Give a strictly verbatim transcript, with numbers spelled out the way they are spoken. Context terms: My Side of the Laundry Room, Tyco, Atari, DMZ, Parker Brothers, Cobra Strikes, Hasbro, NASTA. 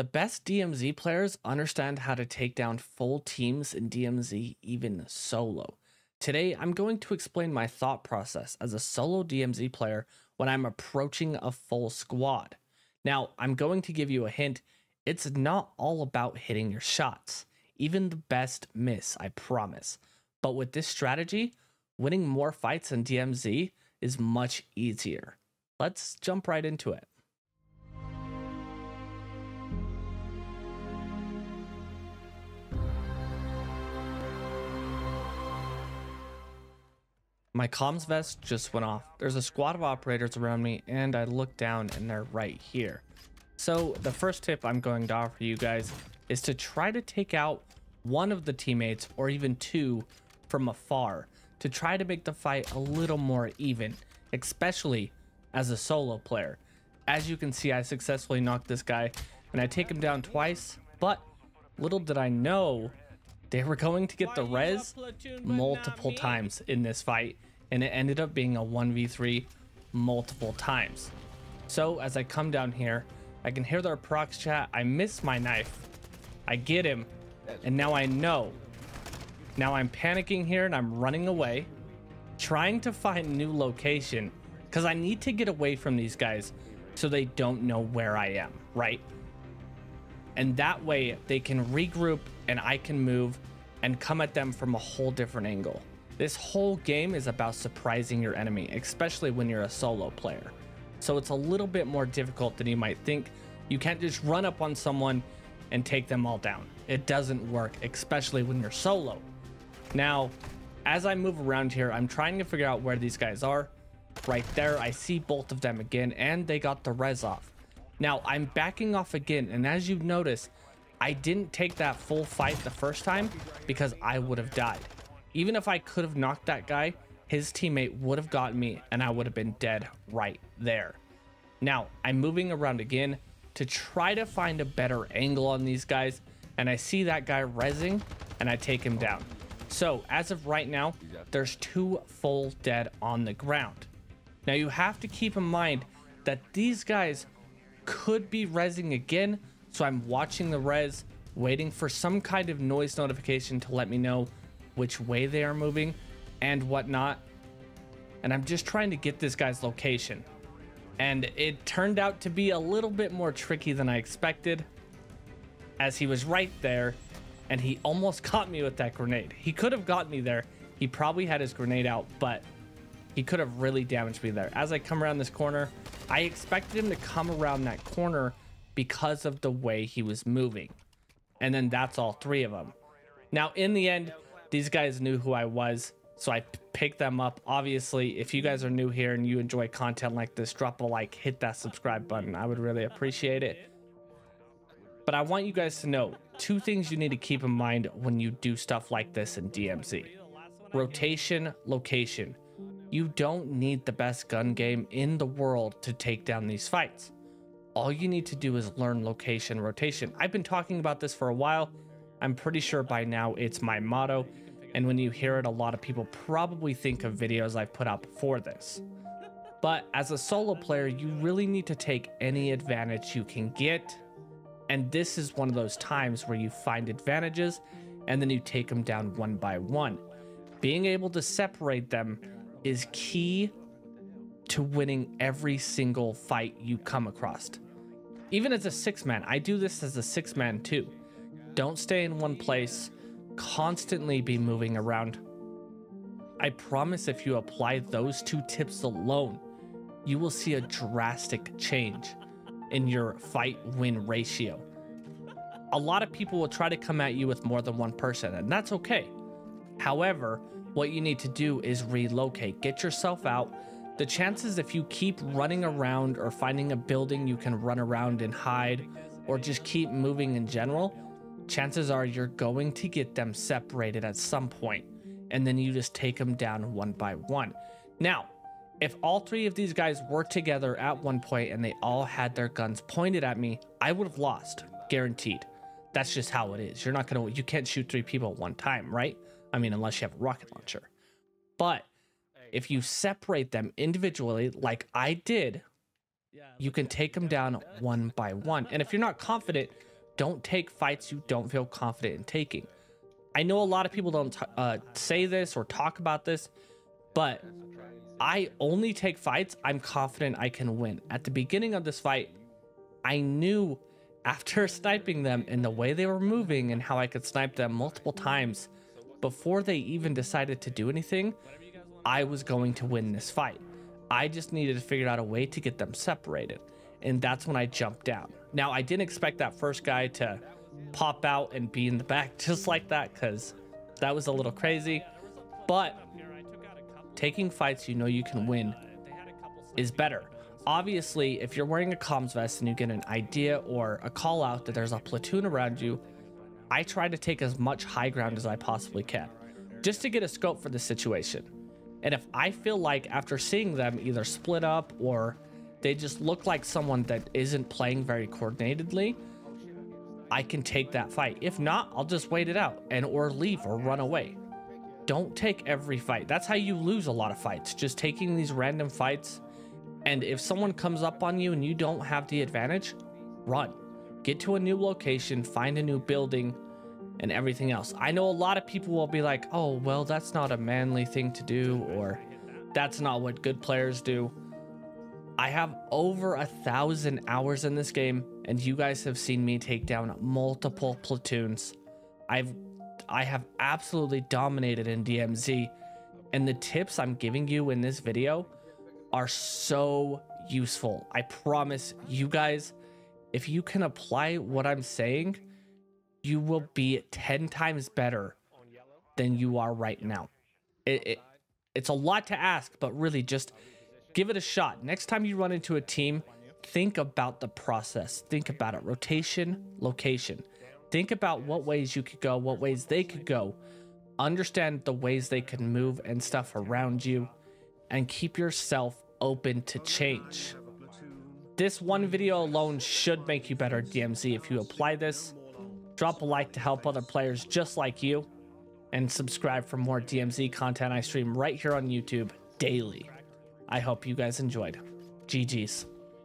The best D M Z players understand how to take down full teams in D M Z, even solo. Today, I'm going to explain my thought process as a solo D M Z player when I'm approaching a full squad. Now, I'm going to give you a hint, it's not all about hitting your shots. Even the best miss, I promise. But with this strategy, winning more fights in D M Z is much easier. Let's jump right into it. My comms vest just went off. There's a squad of operators around me and I look down and they're right here. So the first tip I'm going to offer you guys is to try to take out one of the teammates or even two from afar to try to make the fight a little more even, especially as a solo player. As you can see, I successfully knocked this guy and I take him down twice, but little did I know they were going to get the res multiple times in this fight, and it ended up being a one v three multiple times. So as I come down here, I can hear their procs chat. I miss my knife. I get him, and now I know. Now I'm panicking here and I'm running away, trying to find a new location because I need to get away from these guys so they don't know where I am, right? And that way they can regroup and I can move and come at them from a whole different angle. This whole game is about surprising your enemy, especially when you're a solo player. So it's a little bit more difficult than you might think. You can't just run up on someone and take them all down. It doesn't work, especially when you're solo. Now, as I move around here, I'm trying to figure out where these guys are. Right there, I see both of them again and they got the res off. Now I'm backing off again, and as you notice, I didn't take that full fight the first time because I would have died. Even if I could have knocked that guy, his teammate would have gotten me and I would have been dead right there. Now I'm moving around again to try to find a better angle on these guys, and I see that guy rezzing and I take him down. So as of right now, there's two full dead on the ground. Now you have to keep in mind that these guys could be rezzing again, so I'm watching the res, waiting for some kind of noise notification to let me know which way they are moving and whatnot, and I'm just trying to get this guy's location. And it turned out to be a little bit more tricky than I expected, as he was right there and he almost caught me with that grenade. He could have got me there, he probably had his grenade out, but he could have really damaged me there. As I come around this corner, I expected him to come around that corner because of the way he was moving. And then that's all three of them. Now, in the end, these guys knew who I was, so I picked them up. Obviously, if you guys are new here and you enjoy content like this, drop a like, hit that subscribe button. I would really appreciate it. But I want you guys to know two things you need to keep in mind when you do stuff like this in D M Z. Rotation, location. You don't need the best gun game in the world to take down these fights. All you need to do is learn location rotation. I've been talking about this for a while. I'm pretty sure by now it's my motto. And when you hear it, a lot of people probably think of videos I've put out before this. But as a solo player, you really need to take any advantage you can get. And this is one of those times where you find advantages and then you take them down one by one. Being able to separate them is key to winning every single fight you come across. Even as a six man, I do this as a six man too. Don't stay in one place, constantly be moving around. I promise if you apply those two tips alone, you will see a drastic change in your fight win ratio. A lot of people will try to come at you with more than one person, and that's okay. However, what you need to do is relocate, get yourself out. The chances if you keep running around or finding a building you can run around and hide, or just keep moving in general, chances are you're going to get them separated at some point, and then you just take them down one by one. Now, if all three of these guys were together at one point and they all had their guns pointed at me, I would have lost, guaranteed. That's just how it is. You're not gonna, you can't shoot three people at one time, right? I mean, unless you have a rocket launcher. But if you separate them individually, like I did, you can take them down one by one. And if you're not confident, don't take fights you don't feel confident in taking. I know a lot of people don't uh, say this or talk about this, but I only take fights I'm confident I can win. At the beginning of this fight, I knew after sniping them and the way they were moving and how I could snipe them multiple times before they even decided to do anything, I was going to win this fight. I just needed to figure out a way to get them separated. And that's when I jumped out. Now, I didn't expect that first guy to pop out and be in the back just like that, because that was a little crazy. But taking fights you know you can win is better. Obviously, if you're wearing a comms vest and you get an idea or a call out that there's a platoon around you, I try to take as much high ground as I possibly can just to get a scope for the situation. And if I feel like after seeing them either split up or they just look like someone that isn't playing very coordinatedly, I can take that fight. If not, I'll just wait it out and or leave or run away. Don't take every fight. That's how you lose a lot of fights, just taking these random fights. And if someone comes up on you and you don't have the advantage, run. Get to a new location, find a new building, and everything else. I know a lot of people will be like, oh, well, that's not a manly thing to do, or that's not what good players do. I have over a thousand hours in this game, and you guys have seen me take down multiple platoons. I've, I have absolutely dominated in D M Z, and the tips I'm giving you in this video are so useful. I promise you guys, if you can apply what I'm saying, you will be ten times better than you are right now. It, it, it's a lot to ask, but really just give it a shot. Next time you run into a team, think about the process. Think about it. Rotation, location. Think about what ways you could go, what ways they could go. Understand the ways they can move and stuff around you, and keep yourself open to change. This one video alone should make you better at D M Z if you apply this. Drop a like to help other players just like you, and subscribe for more D M Z content I stream right here on YouTube daily. I hope you guys enjoyed. G G's.